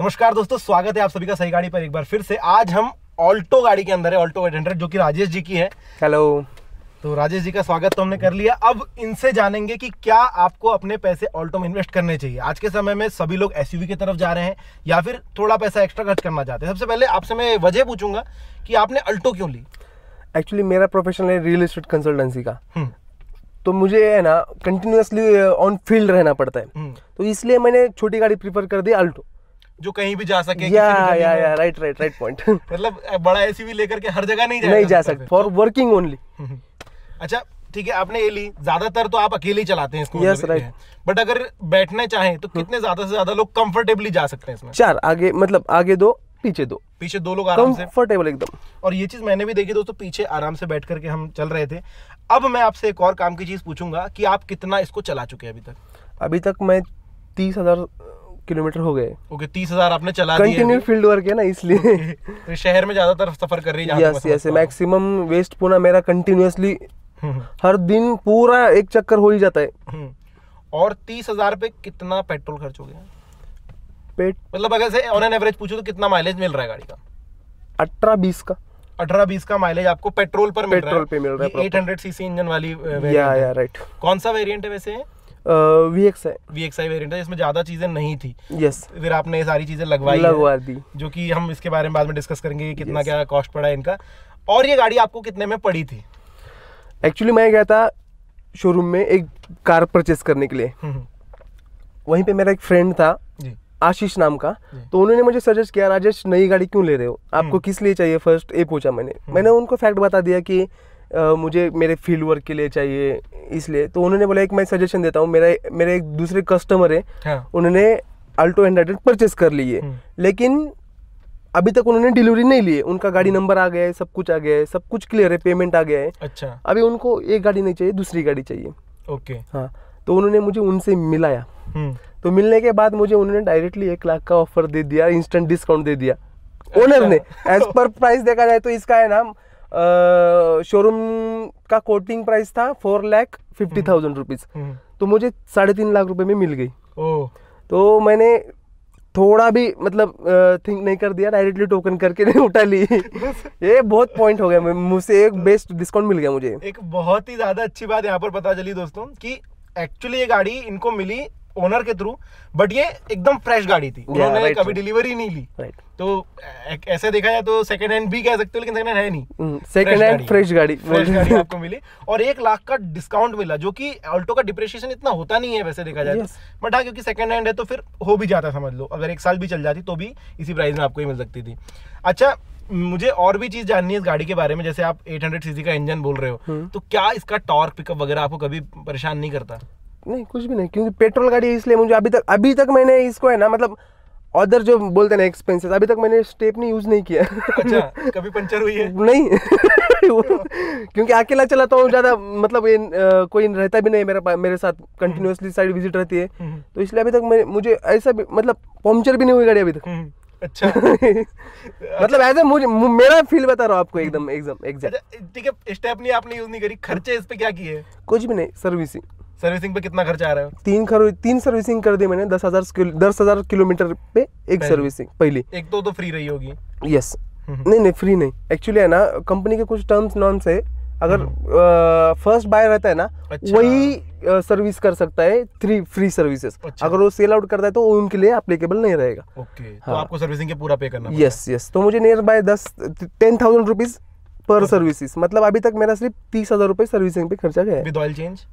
नमस्कार दोस्तों, स्वागत है आप सभी का सही गाड़ी पर एक बार फिर से। आज हम ऑल्टो गाड़ी के अंदर है, ऑल्टो 800 जो कि राजेश जी की है। हेलो, तो राजेश जी का स्वागत तो हमने कर लिया। अब इनसे जानेंगे कि क्या आपको अपने पैसे ऑल्टो में इन्वेस्ट करने चाहिए। आज के समय में सभी लोग एसयूवी की तरफ जा रहे हैं या फिर थोड़ा पैसा एक्स्ट्रा खर्च करना चाहते हैं। सबसे पहले आपसे मैं वजह पूछूंगा कि आपने ऑल्टो क्यों ली। एक्चुअली मेरा प्रोफेशन है रियल एस्टेट कंसल्टेंसी का, तो मुझे है ना कंटिन्यूसली ऑन फील्ड रहना पड़ता है, तो इसलिए मैंने छोटी गाड़ी प्रीफर कर दी ऑल्टो, जो कहीं भी जा सके। या राइट राइट राइट पॉइंट। मतलब बड़ा एसयूवी लेकर के हर जगह नहीं जा सकते फॉर वर्किंग ओनली। अच्छा ठीक है, आपने ये ली। ज्यादातर तो आप अकेले ही चलाते हैं इसको, यस राइट, बट अगर बैठने चाहें तो कितने ज्यादा से ज्यादा लोग कंफर्टेबली जा सकते हैं इसमें? चार आगे, मतलब आगे दो पीछे दो लोग आराम से कंफर्टेबल एकदम। और ये चीज मैंने भी देखी दोस्तों, पीछे आराम से बैठ करके हम चल रहे थे। अब मैं आपसे एक और काम की चीज पूछूंगा कि आप कितना इसको चला चुके हैं अभी तक? अभी तक मैं 30,000 किलोमीटर हो गए। ओके, 30,000 आपने चला दिए। कंटिन्यू फील्ड वर्क है ना, इसलिए शहर में ज्यादातर सफर कर रही है। Yes yes, maximum west Pune मेरा कंटिन्यूअसली हर दिन पूरा एक चक्कर हो ही जाता है। और 30,000 पे कितना पेट्रोल खर्च हो गया? मतलब अगर से ऑन एन एवरेज पूछो तो कितना माइलेज मिल रहा है गाड़ी का? 18-20 का। 18-20 का माइलेज आपको पेट्रोल पर मिल रहा है। पेट्रोल पे मिल रहा है। 800 सीसी इंजन वाली वेरिएंट, राइट। कौन सा वेरिएंट है वैसे? VXI वेरिएंट है, इसमें ज्यादा चीजें नहीं थी। यस, फिर आपने ये सारी चीजें लगवा दी, जो की हम इसके बारे में बाद में डिस्कस करेंगे कितना क्या कॉस्ट पड़ा है इनका। और ये गाड़ी आपको कितने में पड़ी थी? एक्चुअली मैं गया था शोरूम में एक कार परचेस करने के लिए, वहीं पे मेरा एक फ्रेंड था आशीष नाम का, तो उन्होंने मुझे सजेस्ट किया, राजेश नई गाड़ी क्यों ले रहे हो, आपको किस लिए चाहिए फर्स्ट ये पूछा। मैंने उनको फैक्ट बता दिया कि मुझे मेरे फील्ड वर्क के लिए चाहिए इसलिए। तो उन्होंने बोला, एक मैं सजेशन देता हूँ, मेरे एक दूसरे कस्टमर है, उन्होंने अल्टो 800 परचेस कर ली है, लेकिन अभी तक उन्होंने डिलीवरी नहीं ली है। उनका गाड़ी नंबर आ गया है, सब कुछ आ गया है, सब कुछ क्लियर है, पेमेंट आ गया है। अच्छा, अभी उनको एक गाड़ी नहीं चाहिए, दूसरी गाड़ी चाहिए। ओके, हाँ, तो उन्होंने मुझे उनसे मिलाया। तो मिलने के बाद मुझे उन्होंने डायरेक्टली 1 लाख का ऑफर दे दिया, इंस्टेंट डिस्काउंट दे दिया ओनर ने। एज पर प्राइस देखा जाए तो इसका है ना, शोरूम का कोटिंग प्राइस था 4,50,000 रुपीज, तो मुझे 3.5 लाख रुपये में मिल गई। तो मैंने थोड़ा भी मतलब थिंक नहीं कर दिया, डायरेक्टली टोकन करके नहीं उठा ली। ये बहुत पॉइंट हो गया, मुझसे एक बेस्ट डिस्काउंट मिल गया मुझे। एक बहुत ही ज्यादा अच्छी बात यहाँ पर पता चली दोस्तों कि एक्चुअली ये गाड़ी इनको मिली ओनर के थ्रू, बट ये एकदम फ्रेश गाड़ी थी, उन्होंने कभी डिलीवरी नहीं ली। तो ऐसे देखा जाए तो सेकंड हैंड भी कह सकते हो, लेकिन सेकंड हैंड है नहीं, सेकंड हैंड फ्रेश गाड़ी आपको मिली और 1 लाख का डिस्काउंट मिला, जो कि ऑल्टो का डिप्रेशिएशन इतना होता नहीं है वैसे देखा जाए तो, बट हाँ क्योंकि सेकंड हैंड है तो फिर हो भी जाता, समझ लो अगर 1 साल भी चल जाती तो भी इसी प्राइस में आपको ही मिल सकती थी। अच्छा, मुझे और भी चीज जाननी है इस गाड़ी के बारे में, जैसे आप 800 सीसी का इंजन बोल रहे हो, तो क्या इसका टॉर्क पिकअप वगैरह आपको कभी परेशान नहीं करता? नहीं, कुछ भी नहीं, क्योंकि पेट्रोल गाड़ी है, इसलिए मुझे अभी तक मैंने इसको है ना, मतलब अदर जो बोलते हैं ना एक्सपेंसेस, अभी तक मैंने स्टेपनी यूज नहीं किया। अच्छा, कभी पंचर हुई है? नहीं। क्योंकि अकेला चलाता हूँ ज्यादा, मतलब कोई रहता भी नहीं मेरे साथ, कंटिन्यूसली साइड विजिट रहती है, तो इसलिए अभी तक मुझे ऐसा मतलब पंचर भी नहीं हुई गाड़ी अभी तक। अच्छा। मतलब ऐसे मुझे मेरा फील बता रहा हूँ आपको एकदम एग्जैक्ट। ठीक है, स्टेपनी आपने यूज नहीं करी, खर्चे इस पे क्या किए? कुछ भी नहीं, सर्विसिंग पे कितना खर्चा आ रहा है? 3 सर्विसिंग कर दी मैंने, 10,000 किलोमीटर पे एक सर्विसिंग पहली। एक तो फ्री रही होगी? यस। नहीं फ्री नहीं, एक्चुअली है ना कंपनी के कुछ टर्म्स नॉर्म्स है, अगर फर्स्ट बाय रहता है ना, अच्छा, वही सर्विस कर सकता है, 3 फ्री सर्विसेज। अच्छा, अगर वो सेल आउट करता है तो उनके लिए एप्लीकेबल नहीं रहेगा। ओके, हाँ, तो आपको सर्विसिंग के पूरा पे करना। यस यस, तो मुझे नियर बाय 10,000 रुपीज पर सर्विसेज, मतलब अभी तक मेरा सिर्फ 30,000 रुपए सर्विसिंग पे खर्चा गया है, विद ऑयल चेंज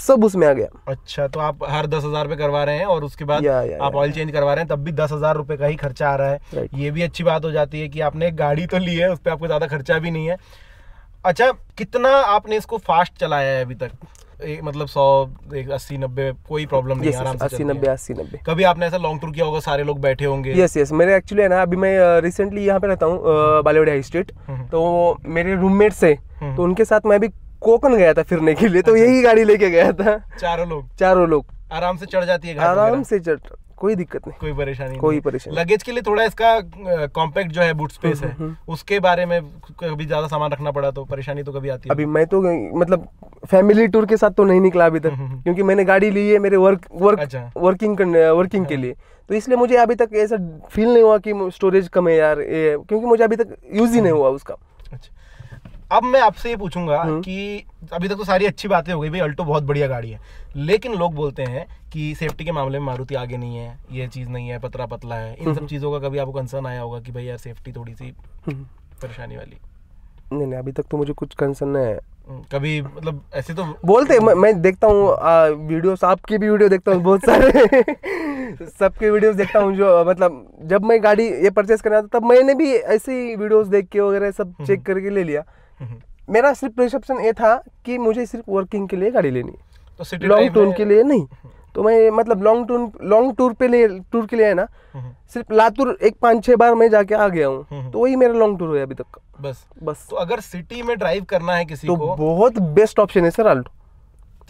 सब उसमें आ गया। अच्छा, तो आप हर 10,000 पे करवा रहे हैं और उसके बाद आप ऑयल चेंज करवा रहे हैं, तब भी 10,000 रुपए का ही खर्चा आ रहा है। ये भी अच्छी बात हो जाती है कि आपने एक गाड़ी तो ली है, उस पर आपको ज्यादा खर्चा भी नहीं है। अच्छा, कितना आपने इसको फास्ट चलाया है अभी तक? मतलब 100, 80, 90 कोई प्रॉब्लम नहीं, आराम से 80-90। कभी आपने ऐसा लॉन्ग टूर किया होगा, सारे लोग बैठे होंगे? यस यस, मेरे एक्चुअली है ना, अभी मैं रिसेंटली यहाँ पे रहता हूँ बॉलीवुड हाई स्ट्रीट, तो मेरे रूममेट्स है, तो उनके साथ मैं अभी कोकन गया था फिरने के लिए, तो यही गाड़ी लेके गया था। चारों लोग आराम से चढ़ जाती है, आराम से चढ़, कोई दिक्कत नहीं, कोई परेशानी। लगेज के लिए थोड़ा इसका कॉम्पैक्ट जो है बूट स्पेस है, उसके बारे में कभी ज्यादा सामान रखना पड़ा तो परेशानी तो कभी आती है? अभी मैं तो मतलब फैमिली टूर के साथ तो नहीं निकला अभी तक, क्योंकि मैंने गाड़ी ली है मेरे वर्किंग के लिए, तो इसलिए मुझे अभी तक ऐसा फील नहीं हुआ कि स्टोरेज कम है यार ये, क्योंकि मुझे अभी तक यूज ही नहीं हुआ उसका। अब मैं आपसे ये पूछूंगा कि अभी तक तो सारी अच्छी बातें हो गई भाई, अल्टो बहुत बढ़िया गाड़ी है, लेकिन लोग बोलते हैं कि सेफ्टी के मामले में मारुति आगे नहीं है, ये चीज़ नहीं है, पतला पतला है, इन सब चीज़ों का कभी आपको कंसर्न आया होगा कि भाई यार सेफ्टी थोड़ी सी परेशानी वाली? नहीं नहीं, अभी तक तो मुझे कुछ कंसर्न नहीं है कभी, मतलब ऐसे तो बोलते मैं देखता हूँ वीडियोस, आपकी भी वीडियो देखता हूँ बहुत सारे सबके वीडियोस देखता हूँ, जो मतलब जब मैं गाड़ी ये परचेस करना था तब मैंने भी ऐसे ही वीडियोस देख के वगैरह सब चेक करके ले लिया। मेरा सिर्फ परसेप्शन ये था कि मुझे सिर्फ वर्किंग के लिए गाड़ी लेनी है, तो लॉन्ग टूर के लिए नहीं, तो मैं मतलब लॉन्ग टूर के लिए है ना, सिर्फ लातूर एक 5-6 बार मैं जाके आ गया हूँ, तो वही मेरा लॉन्ग टूर है अभी तक बस। तो अगर सिटी में ड्राइव करना है किसी को, बहुत बेस्ट ऑप्शन है सर आल्टो।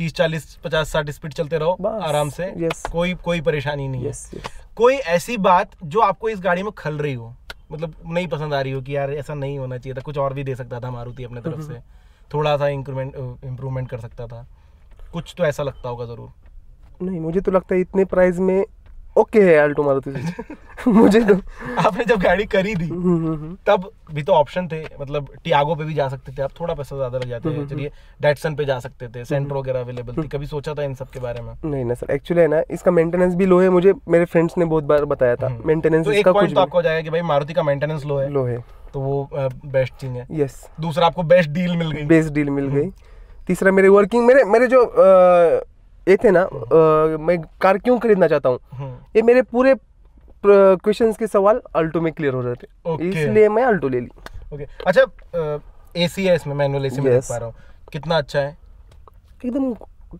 30, 40, 50, 60 स्पीड चलते रहो आराम से, कोई परेशानी नहीं है। कोई ऐसी बात जो आपको इस गाड़ी में खल रही हो, मतलब नहीं पसंद आ रही हो कि यार ऐसा नहीं होना चाहिए था, कुछ और भी दे सकता था मारुति अपने तरफ से, थोड़ा सा इम्प्रूवमेंट कर सकता था, कुछ तो ऐसा लगता होगा जरूर? नहीं, मुझे तो लगता है इतने प्राइस में ओके है आल्टो मारुति से मुझे तो आपने जब गाड़ी खरीदी तब भी तो ऑप्शन थे, मतलब टियागो पे भी जा सकते थे आप, थोड़ा पैसा ज्यादा लग जाते हैं, चलिए डैटसन पे जा सकते थे, सेंट्रो वगैरह अवेलेबल थी, कभी सोचा था इन सब के बारे में? नहीं ना सर, एक्चुअली है ना इसका मेंटेनेंस भी लो है, मुझे मेरे फ्रेंड्स ने बहुत बार बताया था मेंटेनेंस इसका कुछ तो आपको जाएगा कि भाई मारुति का मेंटेनेंस लो है, तो वो बेस्ट थिंग है। यस। दूसरा आपको बेस्ट डील मिल गई। तीसरा मेरे वर्किंग मेरे जो ये थे ना, मैं कार क्यों खरीदना चाहता हूँ, ये मेरे पूरे क्वेश्चंस के सवाल अल्टो में क्लियर हो रहे थे, इसलिए मैं अल्टो ले ली। अच्छा, एसी है इसमें, मैनुअल एसी में देख पा रहा हूँ, कितना अच्छा है, एकदम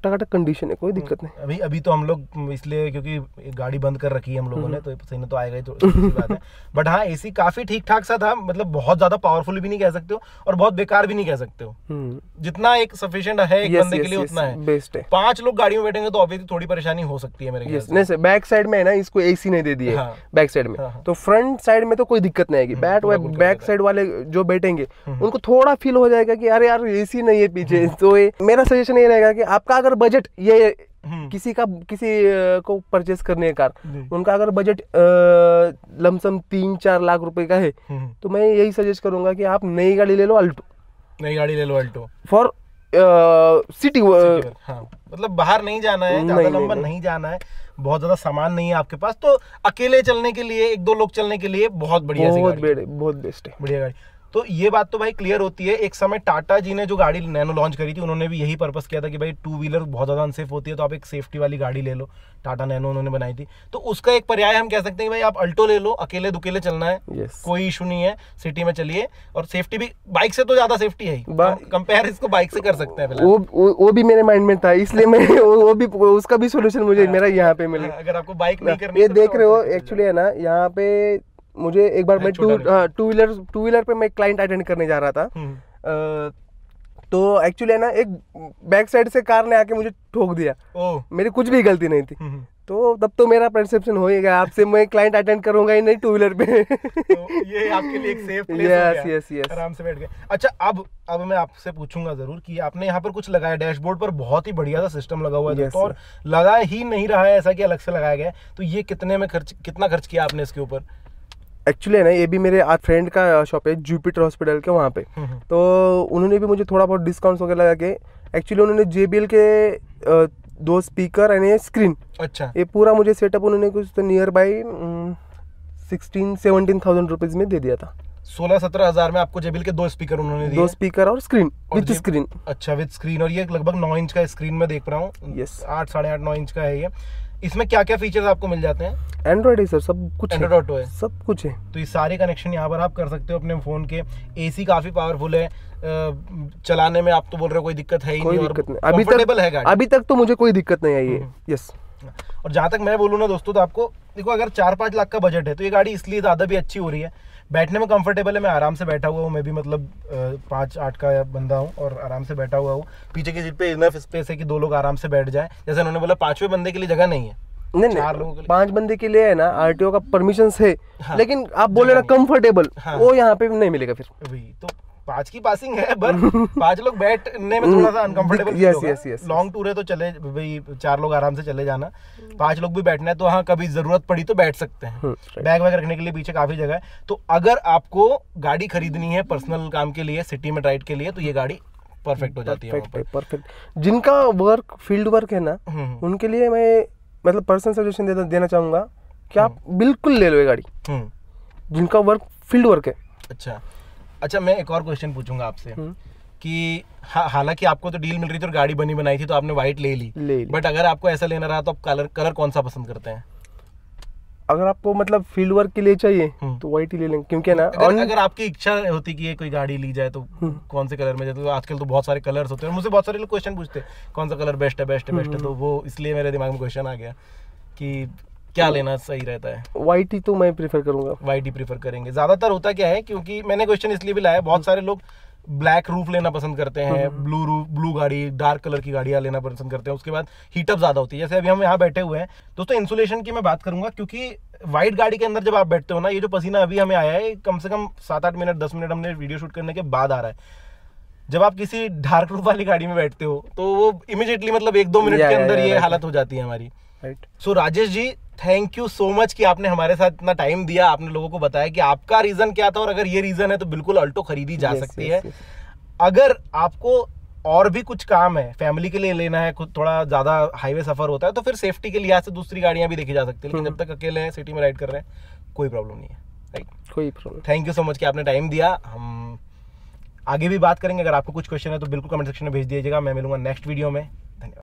टकाटक कंडीशन है, कोई दिक्कत नहीं। अभी तो हम लोग इसलिए क्योंकि गाड़ी बंद कर रखी है हम लोगों ने, तो पसीना तो आएगा ही, तो अच्छी बात है, बट हाँ एसी काफी ठीक ठाक सा था, मतलब बहुत ज्यादा पावरफुल भी नहीं कह सकते हो और बहुत बेकार भी नहीं कह सकते हो, जितना एक सफिशिएंट है एक बंदे के लिए उतना है, बेस्ट है। 5 लोग गाड़ी में बैठेंगे तो ऑब्वियसली थोड़ी परेशानी हो सकती है मेरे ख्याल से। बैक साइड में है ना, इसको एसी नहीं दे दिया बैक साइड में, तो फ्रंट साइड में तो कोई दिक्कत नहीं आएगी, बैक साइड वाले जो बैठेंगे उनको थोड़ा फील हो जाएगा कि अरे यार एसी नहीं है पीछे। तो मेरा सजेशन ये रहेगा कि आपका अगर बजट ये किसी को परचेस करने का, उनका अगर बजट लमसम 3-4 लाख रुपए का है, तो मैं यही सजेस्ट करूंगा कि आप नई गाड़ी ले लो अल्टो फॉर सिटी, मतलब बाहर नहीं जाना है, ज्यादा लंबा नहीं जाना है, बहुत ज्यादा सामान नहीं है आपके पास, तो अकेले चलने के लिए, 1-2 लोग चलने के लिए बहुत बढ़िया सी गाड़ी है, बहुत बेस्ट है, बढ़िया गाड़ी। तो ये बात तो भाई क्लियर होती है, एक समय टाटा जी ने जो गाड़ी नैनो लॉन्च करी थी उन्होंने भी यही पर्पस किया था कि भाई 2 व्हीलर बहुत ज़्यादा अनसेफ होती है, तो आप एक सेफ्टी वाली गाड़ी ले लो, टाटा नैनो उन्होंने बनाई थी, तो उसका एक पर्याय हम कह सकते हैं कि भाई आप अल्टो ले लो, अकेले दुकेले चलना है कोई इशू नहीं है, सिटी में चलिए, और सेफ्टी भी बाइक से तो ज़्यादा सेफ्टी है, कंपेयर इसको बाइक से कर सकते हैं। वो भी मेरे माइंड में था, इसलिए मैं वो भी उसका भी सोल्यूशन मुझे मेरा यहाँ पे मिला। अगर आपको बाइक नहीं करनी है, देख रहे हो एक्चुअली है ना, यहाँ पे मुझे एक बार मैं टू व्हीलर पे मैं क्लाइंट अटेंड करने जा रहा था, तो एक्चुअली है ना एक बैक साइड से कार ने आके मुझे ठोक दिया, मेरी कुछ भी गलती नहीं थी, तो तब तो मेरा परसेप्शन हो ही गया आपसे मैं क्लाइंट अटेंड करूंगा ही नहीं टू व्हीलर पे तो ये आपके लिए एक सेफ प्लेस हो गया, आराम से बैठ गए। अच्छा, अब मैं आपसे पूछूंगा जरूर कि आपने यहाँ पर कुछ लगाया, डैशबोर्ड पर बहुत ही बढ़िया सा सिस्टम लगा हुआ है, तो और लगा ही नहीं रहा है ऐसा कि अलग से लगाया गया, तो ये कितना खर्च किया आपने इसके ऊपर? एक्चुअली है ना, ये भी मेरे आज फ्रेंड का शॉप है जुपिटर हॉस्पिटल के वहाँ पे, तो उन्होंने भी मुझे थोड़ा बहुत डिस्काउंट वगैरह लगा के, एक्चुअली उन्होंने JBL के 2 स्पीकर एंड ये स्क्रीन, अच्छा ये पूरा मुझे सेटअप उन्होंने कुछ तो नियर बाई 16-17 थाउजेंड रुपीज़ में दे दिया था। 16-17 हज़ार में आपको JBL के 2 स्पीकर उन्होंने दिए, 2 स्पीकर और स्क्रीन विद स्क्रीन। अच्छा, विद स्क्रीन, और ये लगभग 9 इंच का स्क्रीन में देख रहा हूँ, 8, 8.5, 9 इंच का है ये। इसमें क्या क्या फीचर्स आपको मिल जाते हैं? एंड्रॉइड है सर, सब कुछ है, तो ये सारे कनेक्शन यहाँ पर आप कर सकते हो अपने फ़ोन के। एसी काफ़ी पावरफुल है, चलाने में आप तो बोल रहे हो कोई दिक्कत है ही नहीं, कंफर्टेबल है गाड़ी, अभी तक तो मुझे कोई दिक्कत नहीं आई है। यस, और जहाँ तक मैं बोलूँ ना दोस्तों, तो आपको देखो अगर 4-5 लाख का बजट है तो ये गाड़ी इसलिए ज़्यादा भी अच्छी हो रही है, बैठने में कंफर्टेबल है, मैं आराम से बैठा हुआ हूँ, मैं भी मतलब 5-8 का बंदा हूँ और आराम से बैठा हुआ हूँ, पीछे की सीट पे इनफ स्पेस है कि 2 लोग आराम से बैठ जाए, जैसे उन्होंने बोला 5वें बंदे के लिए जगह नहीं है, नहीं 5 बंदे के लिए है ना, RTO का परमिशन है, लेकिन आप बोले ना कंफर्टेबल, वो यहाँ पे नहीं मिलेगा फिर। तो पांच की पासिंग है पर पांच लोग बैठने में थोड़ा सा अनकंफर्टेबल yes. लॉन्ग टूर है तो चले भाई, चार लोग आराम से चले जाना, पांच लोग भी बैठना है तो हाँ कभी जरूरत पड़ी तो बैठ सकते हैं। बैग वैग रखने के लिए पीछे काफी जगह है। तो अगर आपको गाड़ी खरीदनी है पर्सनल काम के लिए, सिटी में राइड के लिए, तो ये गाड़ी परफेक्ट हो जाती है। परफेक्ट जिनका वर्क फील्ड वर्क है ना उनके लिए मैं मतलब पर्सनल सजेशन देना चाहूंगा कि आप बिल्कुल ले लो ये गाड़ी जिनका वर्क फील्ड वर्क है। अच्छा अच्छा, मैं एक और क्वेश्चन पूछूंगा आपसे कि हालांकि आपको तो डील मिल रही थी और गाड़ी बनी बनाई थी तो आपने व्हाइट ले ली, बट अगर आपको ऐसा लेना रहा तो आप कलर कौन सा पसंद करते हैं? अगर आपको मतलब फील्ड वर्क के लिए चाहिए तो व्हाइट ही ले लेंगे क्योंकि ना अगर आपकी इच्छा होती कि ये कोई गाड़ी ली जाए तो कौन से कलर में जाए, तो आजकल तो बहुत सारे कलर्स होते हैं। मुझसे बहुत सारे लोग क्वेश्चन पूछते हैं कौन सा कलर बेस्ट है, तो वो इसलिए मेरे दिमाग में क्वेश्चन आ गया कि क्या लेना सही रहता है। वाइट ही तो मैं प्रेफर करूंगा, वाइट ही प्रेफर करेंगे। ज्यादातर होता क्या है, क्योंकि मैंने क्वेश्चन इसलिए भी लाया, बहुत सारे लोग ब्लैक रूफ लेना पसंद करते हैं, ब्लू रूफ, ब्लू गाड़ी, डार्क कलर की गाड़ियां लेना पसंद करते हैं। उसके बाद हीटअप ज्यादा होती है। जैसे अभी हम यहाँ बैठे हुए हैं दोस्तों, इंसुलेशन की मैं बात करूंगा क्योंकि व्हाइट गाड़ी के अंदर जब आप बैठते हो ना, ये जो पसीना अभी हमें आया है कम से कम 7-8 मिनट 10 मिनट हमने वीडियो शूट करने के बाद आ रहा है। जब आप किसी डार्क रूफ वाली गाड़ी में बैठते हो तो वो इमीडिएटली मतलब 1-2 मिनट के अंदर ये हालत हो जाती है हमारी। So Rajesh ji, thank you so much कि आपने हमारे साथ इतना टाइम दिया, आपने लोगों को बताया कि आपका रीजन क्या था और अगर ये रीजन है तो बिल्कुल अल्टो खरीदी जा सकती है। अगर आपको और भी कुछ काम है, फैमिली के लिए लेना है, खुद थोड़ा ज्यादा हाईवे सफर होता है तो फिर सेफ्टी के लिहाज से दूसरी गाड़ियां भी देखी जा सकती है, लेकिन जब तक अकेले हैं सिटी में राइड कर रहे हैं कोई प्रॉब्लम नहीं है, राइट, कोई problem. Thank you so much कि आपने टाइम दिया। हम आगे भी बात करेंगे। अगर आपको कुछ क्वेश्चन है तो बिल्कुल कमेंट सेक्शन में भेज दीजिएगा। मैं मिलूंगा नेक्स्ट वीडियो में।